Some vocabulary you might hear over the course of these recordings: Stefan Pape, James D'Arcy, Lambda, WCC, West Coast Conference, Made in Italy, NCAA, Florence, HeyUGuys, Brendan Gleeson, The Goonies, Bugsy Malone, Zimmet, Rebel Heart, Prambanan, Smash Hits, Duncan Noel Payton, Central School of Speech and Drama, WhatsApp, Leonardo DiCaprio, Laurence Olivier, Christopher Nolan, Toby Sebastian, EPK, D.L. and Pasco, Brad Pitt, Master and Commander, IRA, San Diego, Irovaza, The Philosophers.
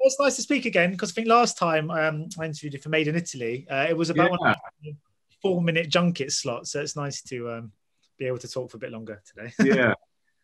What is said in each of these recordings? It's nice to speak again, because I think last time I interviewed you for Made in Italy, it was about one of the 4-minute junket slots, so it's nice to be able to talk for a bit longer today. Yeah,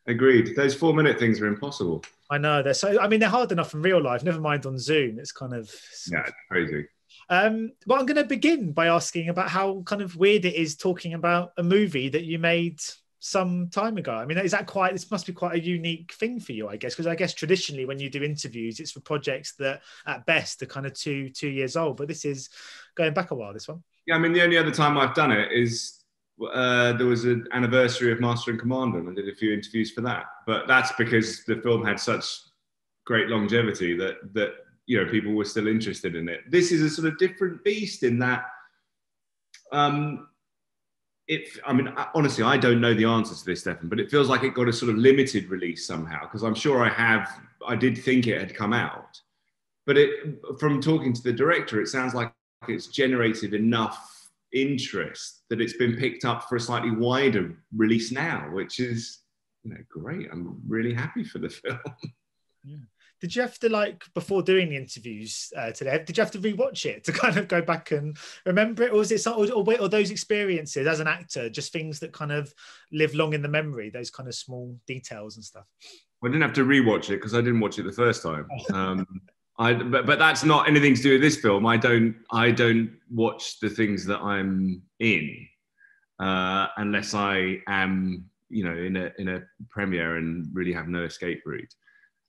agreed. Those 4-minute things are impossible. I know, they're so, I mean, they're hard enough in real life, never mind on Zoom. It's kind of... Yeah, it's crazy. But I'm going to begin by asking about how kind of weird it is talking about a movie that you made some time ago. I mean, is that quite, this must be quite a unique thing for you, I guess, because I guess traditionally when you do interviews, it's for projects that at best are kind of two years old, but this is going back a while, this one. Yeah, I mean, the only other time I've done it is there was an anniversary of Master and Commander, and I did a few interviews for that. But that's because the film had such great longevity that you know, people were still interested in it. This is a sort of different beast in that, I mean, honestly, I don't know the answer to this, Stefan, but it feels like it got a sort of limited release somehow, because I'm sure I did think it had come out. But from talking to the director, it sounds like it's generated enough interest that it's been picked up for a slightly wider release now, which is, you know, great. I'm really happy for the film. Yeah. Did you have to, like, before doing the interviews today, did you have to rewatch it to kind of go back and remember it? Or was it some, or those experiences as an actor, just things that kind of live long in the memory, those kind of small details and stuff? Well, I didn't have to rewatch it because I didn't watch it the first time. But that's not anything to do with this film. I don't watch the things that I'm in unless I am, you know, in a premiere and really have no escape route.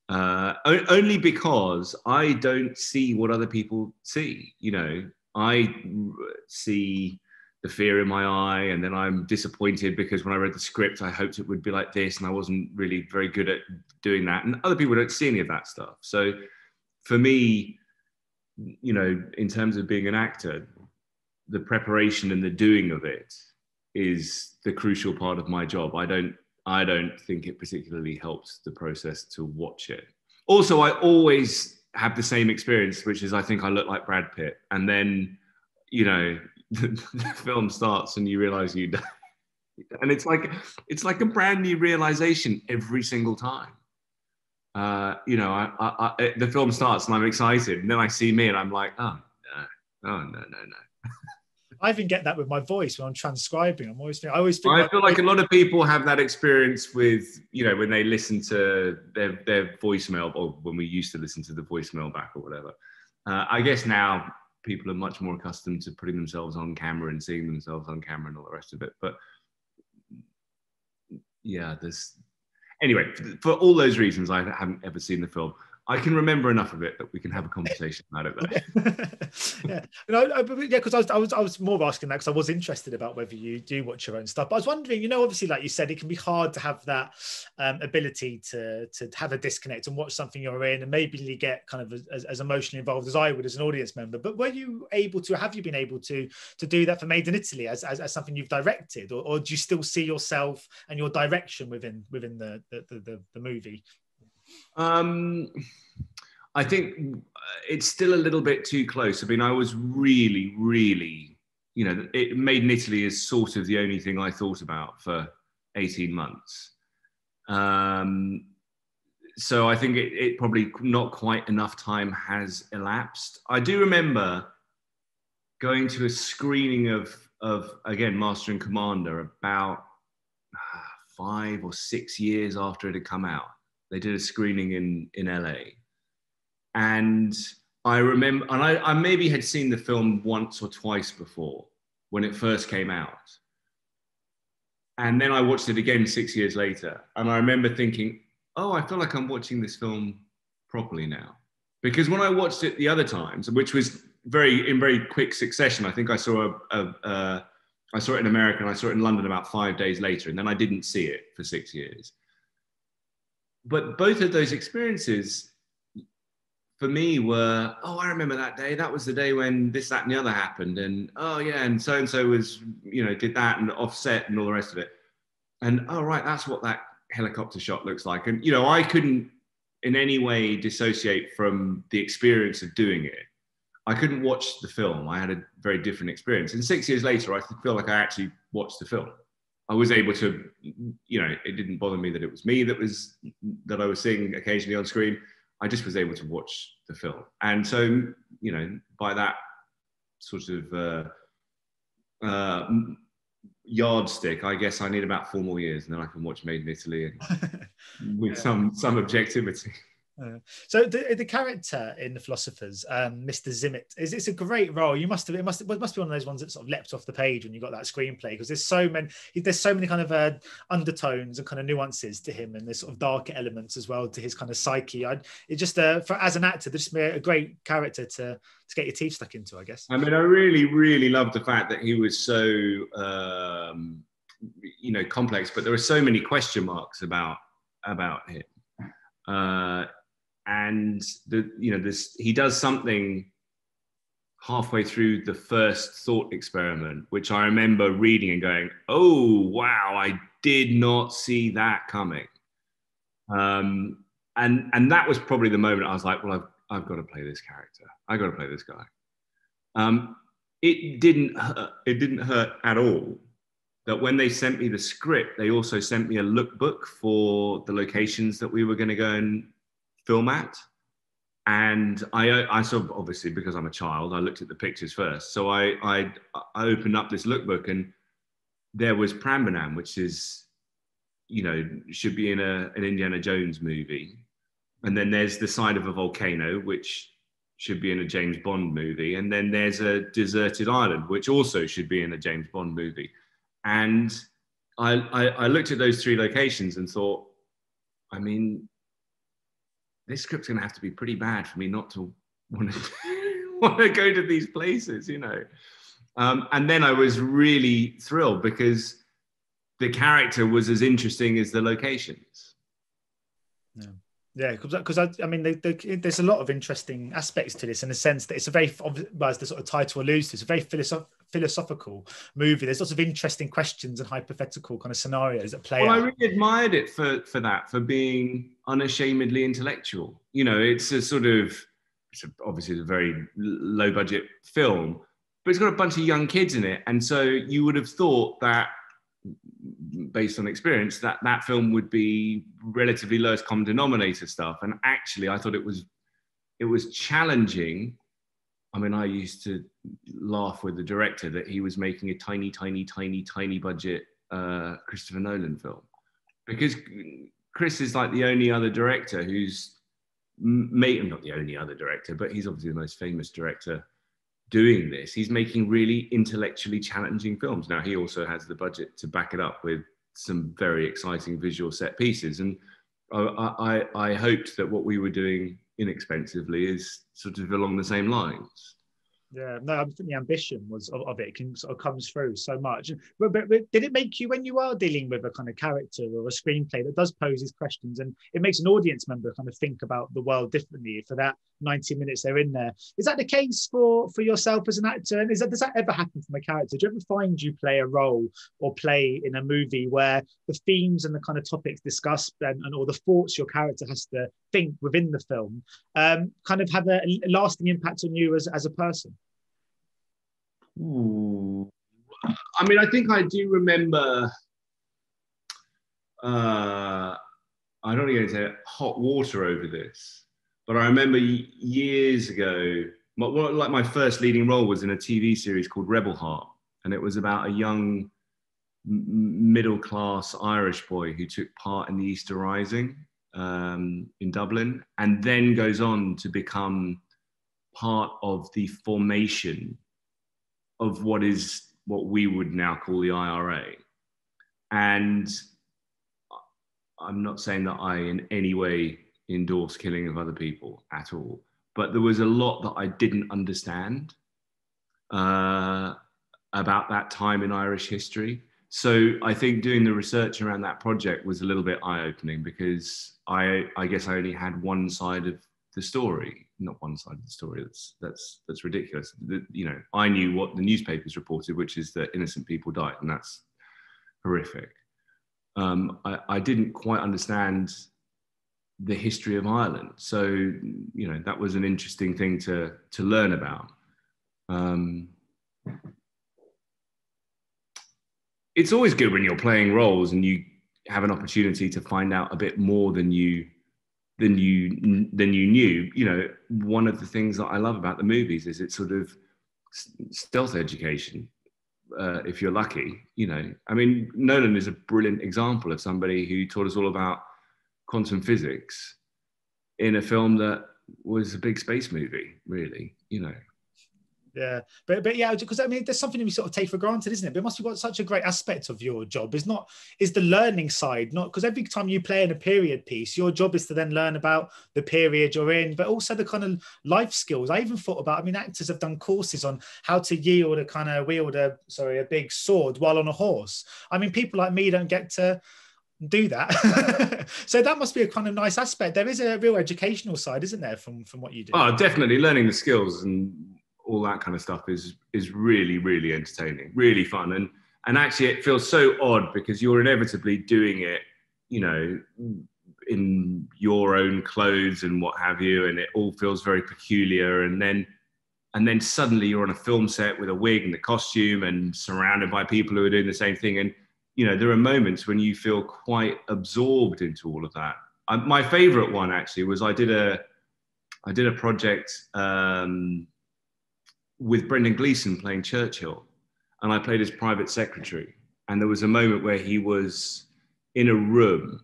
Only because I don't see what other people see. You know, I see the fear in my eye, and then I'm disappointed because when I read the script, I hoped it would be like this, and I wasn't really very good at doing that. And other people don't see any of that stuff. So for me, you know, in terms of being an actor, the preparation and the doing of it is the crucial part of my job. I don't think it particularly helps the process to watch it. Also, I always have the same experience, which is I think I look like Brad Pitt. And then, you know, the film starts and you realize you don't. And it's like a brand new realization every single time. You know, the film starts and I'm excited. And then I see me and I'm like, oh, no. I even get that with my voice when I'm transcribing. I feel like a lot of people have that experience with, you know, when they listen to their voicemail, or when we used to listen to the voicemail back or whatever. I guess now people are much more accustomed to putting themselves on camera and seeing themselves on camera and all the rest of it. But yeah, anyway, for all those reasons, I haven't ever seen the film. I can remember enough of it that we can have a conversation about it. Yeah, because I was more asking that because I was interested about whether you do watch your own stuff. But I was wondering, you know, obviously, like you said, it can be hard to have that ability to have a disconnect and watch something you're in and maybe get kind of as emotionally involved as I would as an audience member. But were you able to? Have you been able to do that for Made in Italy as something you've directed, or do you still see yourself and your direction within the movie? I think it's still a little bit too close. I mean, I was really, really, you know, Made in Italy is sort of the only thing I thought about for 18 months. So I think it probably not quite enough time has elapsed. I do remember going to a screening of Master and Commander about 5 or 6 years after it had come out. They did a screening in LA, and I remember, and I maybe had seen the film once or twice before when it first came out, and then I watched it again 6 years later, and I remember thinking, oh, I feel like I'm watching this film properly now, because when I watched it the other times, which was in very quick succession, I think I saw I saw it in America and I saw it in London about 5 days later, and then I didn't see it for 6 years. But both of those experiences for me were, oh, I remember that day. That was the day when this, that, and the other happened. And oh, yeah, and so-and-so was, you know, did that and offset and all the rest of it. And oh, right, that's what that helicopter shot looks like. And, you know, I couldn't in any way dissociate from the experience of doing it. I couldn't watch the film. I had a very different experience. And 6 years later, I feel like I actually watched the film. I was able to, you know, it didn't bother me that it was me that I was seeing occasionally on screen. I just was able to watch the film. And so, you know, by that sort of yardstick, I guess I need about 4 more years and then I can watch Made in Italy and with some objectivity. So the character in The Philosophers, Mr. Zimmet, it's a great role. You must have, it must be one of those ones that sort of leapt off the page when you got that screenplay, because there's so many kind of undertones and kind of nuances to him, and there's sort of darker elements as well to his kind of psyche. It's just as an actor, this is a great character to get your teeth stuck into, I guess. I mean, I really, really loved the fact that he was so you know, complex, but there were so many question marks about him. And he does something halfway through the first thought experiment, which I remember reading and going, "Oh wow, I did not see that coming." And that was probably the moment I was like, "Well, I've got to play this character. I've got to play this guy." It didn't hurt. It didn't hurt at all. That when they sent me the script, they also sent me a lookbook for the locations that we were going to go and film at. And I sort of, obviously, because I'm a child, I looked at the pictures first. So I opened up this lookbook, and there was Prambanan, which is, you know, should be in an Indiana Jones movie. And then there's the side of a volcano, which should be in a James Bond movie. And then there's a deserted island, which also should be in a James Bond movie. And I looked at those 3 locations and thought, I mean, this script's going to have to be pretty bad for me not to want to go to these places, you know. And then I was really thrilled because the character was as interesting as the locations. Yeah. Yeah, because I mean, there's a lot of interesting aspects to this, in the sense that it's a very, as the sort of title alludes to, it's a very philosophical movie. There's lots of interesting questions and hypothetical kind of scenarios that play out. Well, I really admired it for that, for being unashamedly intellectual. You know, it's a sort of, obviously it's a very low budget film, but it's got a bunch of young kids in it. And so you would have thought that, based on experience, that film would be relatively lowest common denominator stuff, and actually I thought it was challenging. I mean, I used to laugh with the director that he was making a tiny budget Christopher Nolan film, because Chris is like the only other director who's not the only other director, but he's obviously the most famous director doing this. He's making really intellectually challenging films. Now, he also has the budget to back it up with some very exciting visual set pieces. And I hoped that what we were doing inexpensively is sort of along the same lines. Yeah, no, I think the ambition was of it comes through so much. But did it make you, when you are dealing with a kind of character or a screenplay that does pose these questions, and it makes an audience member kind of think about the world differently for that 90 minutes they're in there? Is that the case for yourself as an actor? And does that ever happen from a character? Do you ever find you play a role or play in a movie where the themes and the kind of topics discussed and all the thoughts your character has to think within the film kind of have a lasting impact on you as a person? Ooh. I mean, I think I do remember, I don't even say hot water over this, but I remember years ago, my first leading role was in a TV series called Rebel Heart, and it was about a young middle-class Irish boy who took part in the Easter Rising in Dublin, and then goes on to become part of the formation of what we would now call the IRA. And I'm not saying that I in any way endorse killing of other people at all, but there was a lot that I didn't understand about that time in Irish history. So I think doing the research around that project was a little bit eye-opening, because I guess I only had one side of the story. Not one side of the story, that's ridiculous. You know, I knew what the newspapers reported, which is that innocent people died, and that's horrific. I didn't quite understand the history of Ireland. So, you know, that was an interesting thing to learn about. It's always good when you're playing roles and you have an opportunity to find out a bit more than you knew. You know, one of the things that I love about the movies is it's sort of stealth education, if you're lucky. You know, I mean, Nolan is a brilliant example of somebody who taught us all about quantum physics in a film that was a big space movie, really, you know. Yeah, but yeah, because I mean, there's something we sort of take for granted, isn't it? But it must be such a great aspect of your job is the learning side, not because every time you play in a period piece, your job is to then learn about the period you're in, but also the kind of life skills. I even thought about, I mean, actors have done courses on how to wield a big sword while on a horse. I mean, people like me don't get to do that. So that must be a kind of nice aspect. There is a real educational side, isn't there, from what you do? Oh, definitely. Learning the skills and all that kind of stuff is really, really entertaining, really fun. And actually it feels so odd because you're inevitably doing it, you know, in your own clothes and what have you, and it all feels very peculiar. And then suddenly you're on a film set with a wig and a costume and surrounded by people who are doing the same thing. And, you know, there are moments when you feel quite absorbed into all of that. My favorite one actually was I did a project, with Brendan Gleeson playing Churchill, and I played his private secretary. And there was a moment where he was in a room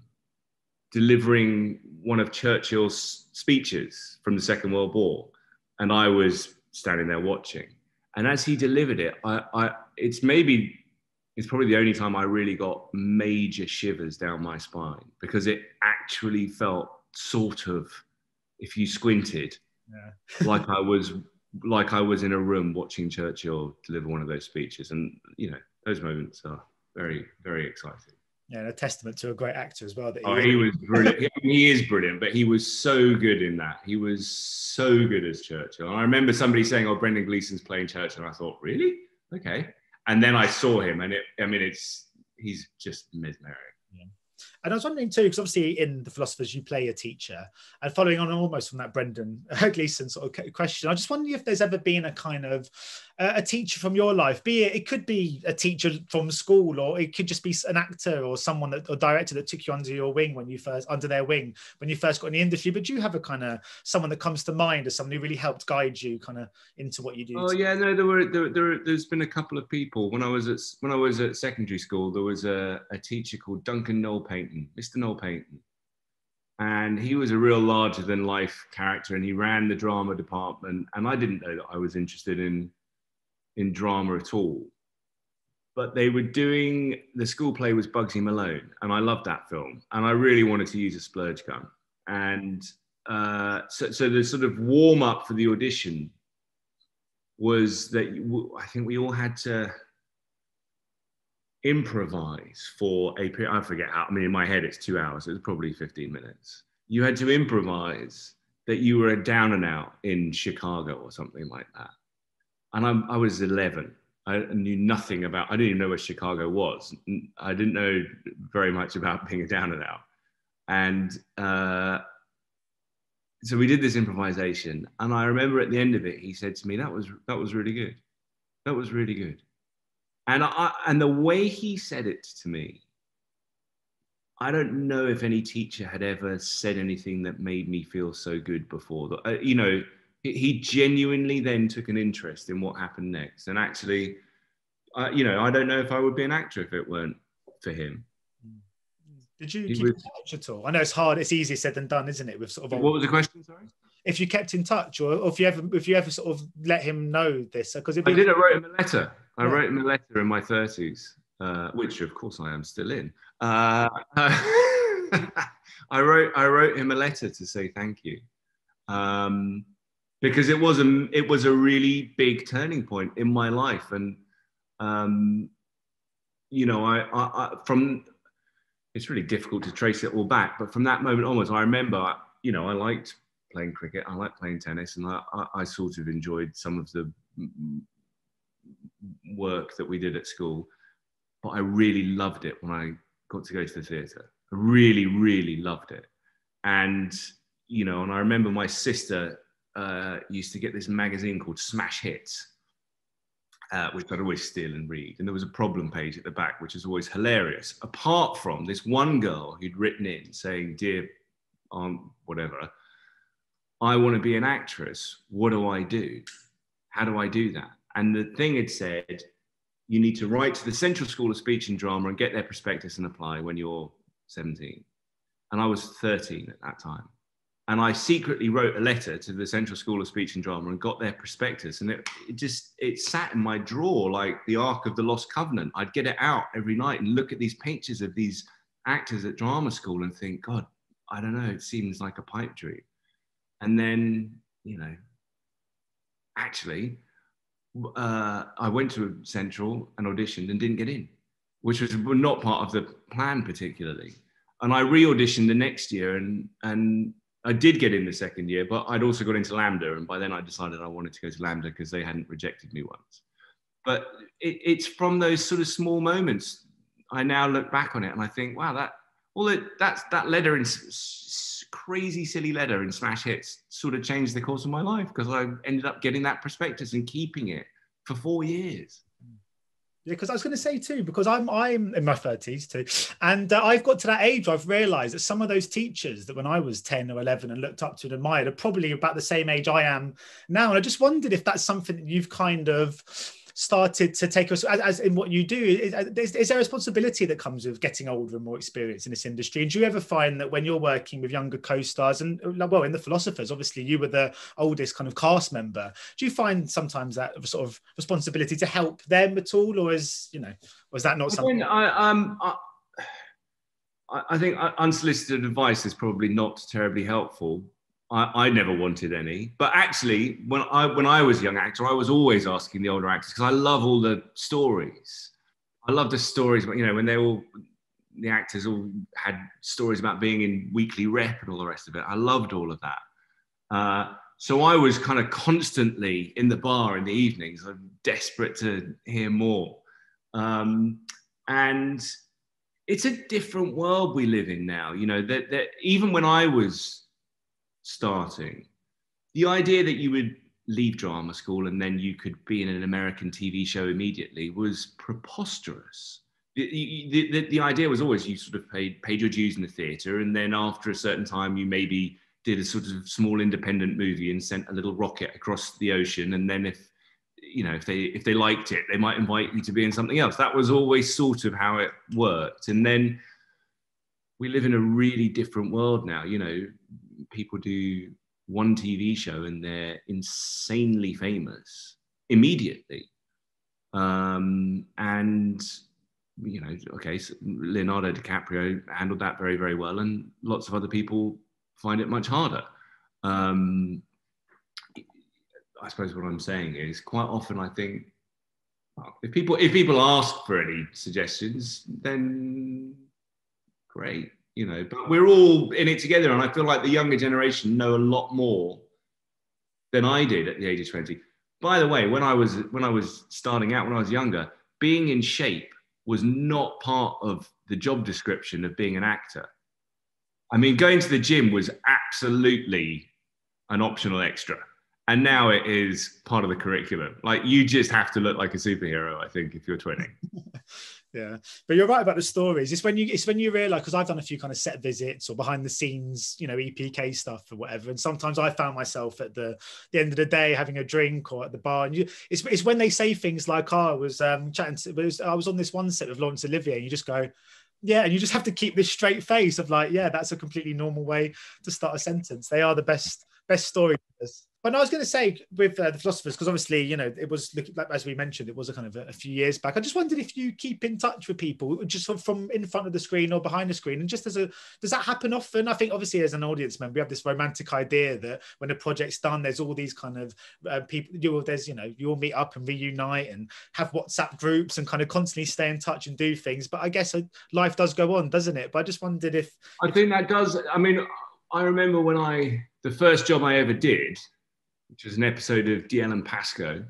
delivering one of Churchill's speeches from the Second World War. And I was standing there watching. And as he delivered it, it's probably the only time I really got major shivers down my spine, because it actually felt sort of, if you squinted, yeah. like I was in a room watching Churchill deliver one of those speeches. And, you know, those moments are very, very exciting. Yeah, and a testament to a great actor as well. He was brilliant. He is brilliant, but he was so good in that. He was so good as Churchill. And I remember somebody saying, oh, Brendan Gleeson's playing Churchill. And I thought, really? Okay. And then I saw him and he's just mesmeric. Yeah. And I was wondering too, because obviously in The Philosophers, you play a teacher. And following on almost from that Brendan Gleeson sort of question, I just wonder if there's ever been a kind of a teacher from your life, it could be a teacher from school, or it could just be an actor or someone or director that took you under their wing when you first got in the industry. But do you have a kind of someone that comes to mind as someone who really helped guide you kind of into what you do? Oh yeah, no, there's been a couple of people. When I was at secondary school, there was a teacher called Duncan Noel Payton, Mr. Noel Payton, and he was a real larger-than-life character, and he ran the drama department. And I didn't know that I was interested in drama at all, but they were doing, the school play was Bugsy Malone, and I loved that film, and I really wanted to use a splurge gun. And so the sort of warm-up for the audition was that I think we all had to improvise for a period. I forget how, I mean, in my head it's 2 hours, it was probably 15 minutes. You had to improvise that you were a down and out in Chicago or something like that. And I was 11. I knew nothing about, I didn't even know where Chicago was. I didn't know very much about being a down and out. And so we did this improvisation. And I remember at the end of it, he said to me, that was really good. That was really good. And the way he said it to me, I don't know if any teacher had ever said anything that made me feel so good before. You know, he genuinely then took an interest in what happened next. And actually, you know, I don't know if I would be an actor if it weren't for him. Did you keep in touch at all? I know it's hard, it's easier said than done, isn't it? With sort of what was the question, sorry? If you kept in touch, or if you ever sort of let him know this, because I wrote him a letter. I wrote him a letter in my 30s, which of course I am still in. I wrote him a letter to say thank you, because it was a really big turning point in my life, and you know, I from, it's really difficult to trace it all back, but from that moment onwards, I remember, you know, I liked playing cricket, I liked playing tennis, and I sort of enjoyed some of the work that we did at school, but I really loved it when I got to go to the theatre. I really, really loved it. And, you know, and I remember my sister used to get this magazine called Smash Hits, which I'd always steal and read. And there was a problem page at the back, which is always hilarious, apart from this one girl who'd written in saying, "Dear aren't whatever. I want to be an actress. What do I do? How do I do that? And the thing had said, you need to write to the Central School of Speech and Drama and get their prospectus and apply when you're 17. And I was 13 at that time. And I secretly wrote a letter to the Central School of Speech and Drama and got their prospectus. And it sat in my drawer like the Ark of the Lost Covenant. I'd get it out every night and look at these pictures of these actors at drama school and think, God, I don't know, it seems like a pipe dream. And then, you know, actually, I went to Central and auditioned and didn't get in, which was not part of the plan particularly. And I re-auditioned the next year, and I did get in the second year, but I'd also got into Lambda, and by then I decided I wanted to go to Lambda because they hadn't rejected me once. But it's from those sort of small moments, I now look back on it and I think, wow, that letter, in crazy silly letter in Smash Hits, sort of changed the course of my life, because I ended up getting that prospectus and keeping it for 4 years. Yeah, because I was going to say too, because I'm in my 30s too, and I've got to that age where I've realised that some of those teachers that when I was 10 or 11 and looked up to and admired are probably about the same age I am now. And I just wondered if that's something that you've kind of started to take us as in what you do. Is there a responsibility that comes with getting older and more experienced in this industry? And do you ever find that when you're working with younger co-stars, and well, in The Philosophers, obviously you were the oldest kind of cast member, do you find sometimes that sort of responsibility to help them at all, or is, you know, was that not something? I think unsolicited advice is probably not terribly helpful. I never wanted any, but actually when I was a young actor, I was always asking the older actors, because I love all the stories. I love the stories, you know, when the actors all had stories about being in weekly rep and all the rest of it. I loved all of that. So I was kind of constantly in the bar in the evenings. I'm desperate to hear more. And it's a different world we live in now. You know, that even when I was starting, the idea that you would leave drama school and then you could be in an American TV show immediately was preposterous. The idea was always you sort of paid your dues in the theatre, and then after a certain time you maybe did a sort of small independent movie and sent a little rocket across the ocean, and then if they liked it, they might invite you to be in something else. That was always sort of how it worked. And then we live in a really different world now. You know, people do one TV show and they're insanely famous immediately. And, you know, okay, so Leonardo DiCaprio handled that very, very well, and lots of other people find it much harder. I suppose what I'm saying is, quite often I think, well, if people ask for any suggestions, then great. You know, but we're all in it together, and I feel like the younger generation know a lot more than I did at the age of 20. By the way, when I was starting out, when I was younger, being in shape was not part of the job description of being an actor. I mean, going to the gym was absolutely an optional extra, and now it is part of the curriculum. Like, you just have to look like a superhero, I think, if you're 20. Yeah, but you're right about the stories. It's when you realise, because I've done a few kind of set visits or behind the scenes, you know, EPK stuff or whatever. And sometimes I found myself at the end of the day having a drink or at the bar. And it's when they say things like, oh, I was on this one set with Laurence Olivier, and you just go, yeah, and you just have to keep this straight face of like, yeah, that's a completely normal way to start a sentence. They are the best storytellers. But I was going to say with The Philosophers, because obviously, you know, it was, like, as we mentioned, it was a kind of a few years back. I just wondered if you keep in touch with people just from in front of the screen or behind the screen. And just does that happen often? I think obviously as an audience member, we have this romantic idea that when a project's done, there's all these kind of people, you all meet up and reunite and have WhatsApp groups and kind of constantly stay in touch and do things. But I guess life does go on, doesn't it? But I just wondered if... I think that does. I mean, I remember when the first job I ever did, which was an episode of D.L. and Pasco,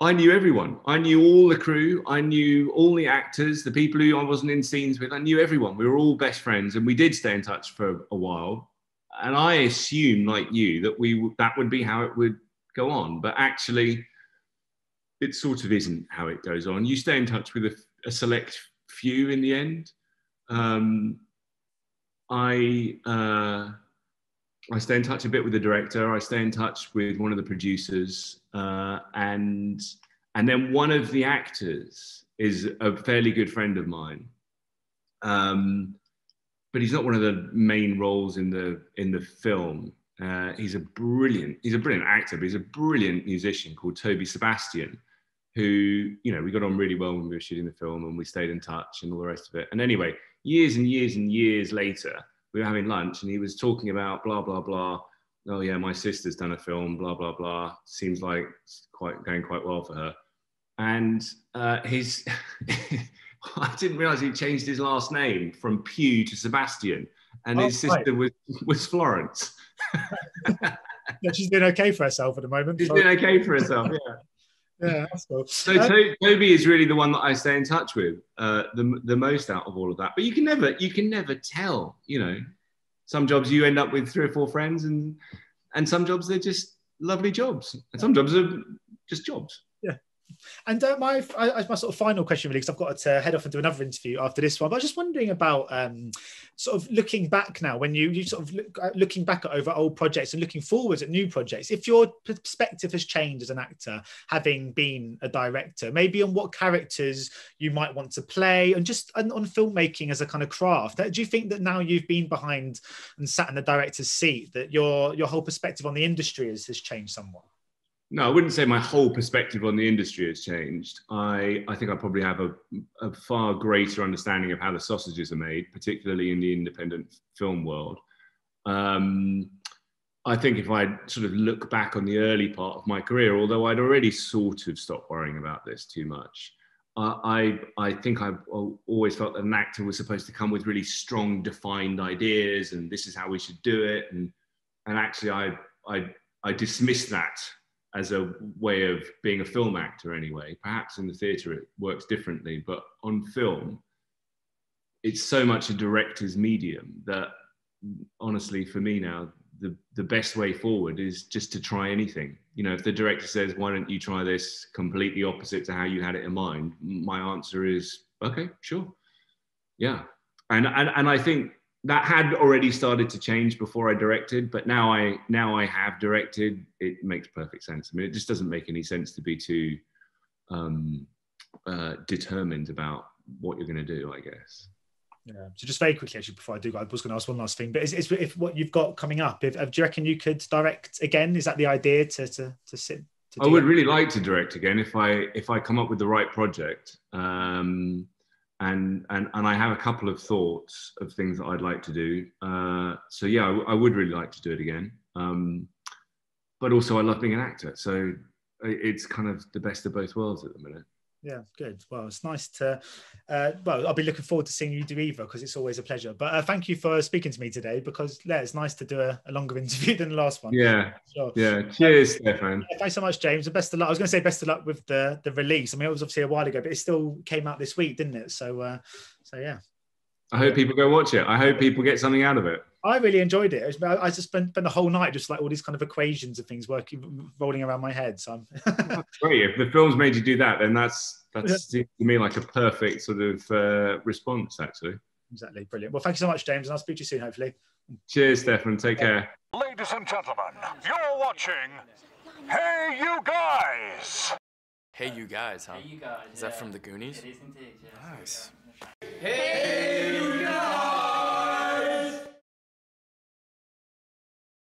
I knew everyone. I knew all the crew. I knew all the actors, the people who I wasn't in scenes with. I knew everyone. We were all best friends, and we did stay in touch for a while. And I assumed, like you, that that would be how it would go on. But actually, it sort of isn't how it goes on. You stay in touch with a select few in the end. I stay in touch a bit with the director. I stay in touch with one of the producers, and then one of the actors is a fairly good friend of mine, but he's not one of the main roles in the film. He's a brilliant actor, but he's a brilliant musician called Toby Sebastian, who, you know, we got on really well when we were shooting the film, and we stayed in touch and all the rest of it. And anyway, years and years and years later, we were having lunch and he was talking about blah, blah, blah. Oh yeah, my sister's done a film, blah, blah, blah. Seems like it's going quite well for her. And I didn't realize he changed his last name from Pew to Sebastian, and his sister was Florence. Yeah, she's doing okay for herself at the moment. She's doing okay for herself, yeah. Yeah, that's cool. So Toby is really the one that I stay in touch with the most out of all of that. But you can never tell, you know. Some jobs you end up with 3 or 4 friends, and some jobs they're just lovely jobs, and some jobs are just jobs. Yeah. And my sort of final question really, because I've got to head off and do another interview after this one, but I was just wondering about sort of looking back now, when you sort of looking back at over old projects and looking forwards at new projects, if your perspective has changed as an actor, having been a director, maybe on what characters you might want to play, and just on filmmaking as a kind of craft. Do you think that now you've been behind and sat in the director's seat, that your whole perspective on the industry has changed somewhat? No, I wouldn't say my whole perspective on the industry has changed. I think I probably have a far greater understanding of how the sausages are made, particularly in the independent film world. I think if I sort of look back on the early part of my career, although I'd already sort of stopped worrying about this too much, I think I've always felt that an actor was supposed to come with really strong, defined ideas, and this is how we should do it. And actually, I dismissed that as a way of being a film actor anyway. Perhaps in the theatre it works differently, but on film, it's so much a director's medium that honestly for me now, the best way forward is just to try anything. You know, if the director says, why don't you try this completely opposite to how you had it in mind? My answer is, okay, sure, yeah. And I think that had already started to change before I directed, but now I have directed. It makes perfect sense. I mean, it just doesn't make any sense to be too determined about what you're going to do, I guess. Yeah. So just very quickly, actually, before I do go, I was going to ask one last thing. But if what you've got coming up, do you reckon you could direct again? Is that the idea to sit? I would really like to direct again if I come up with the right project. And I have a couple of thoughts of things that I'd like to do. So yeah, I would really like to do it again. But also I love being an actor. So it's kind of the best of both worlds at the minute. Yeah, good. Well, it's nice to, I'll be looking forward to seeing you do either, because it's always a pleasure. But thank you for speaking to me today, because yeah, it's nice to do a longer interview than the last one. Yeah, sure. Yeah. Cheers, Stefan. Thanks so much, James. And best of luck. I was going to say best of luck with the release. I mean, it was obviously a while ago, but it still came out this week, didn't it? So yeah. I hope people go watch it. I hope people get something out of it. I really enjoyed it. I just spent the whole night just like all these kind of equations of things rolling around my head. So I'm great. If the film's made you do that, then that's to me like a perfect sort of response, actually. Exactly, brilliant. Well, thank you so much, James, and I'll speak to you soon, hopefully. Cheers, Stefan. Take care. Ladies and gentlemen, you're watching Hey You Guys. Hey You Guys, huh? Hey You Guys. Is that from The Goonies? It is indeed, yeah. Nice. Hey.